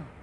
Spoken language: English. I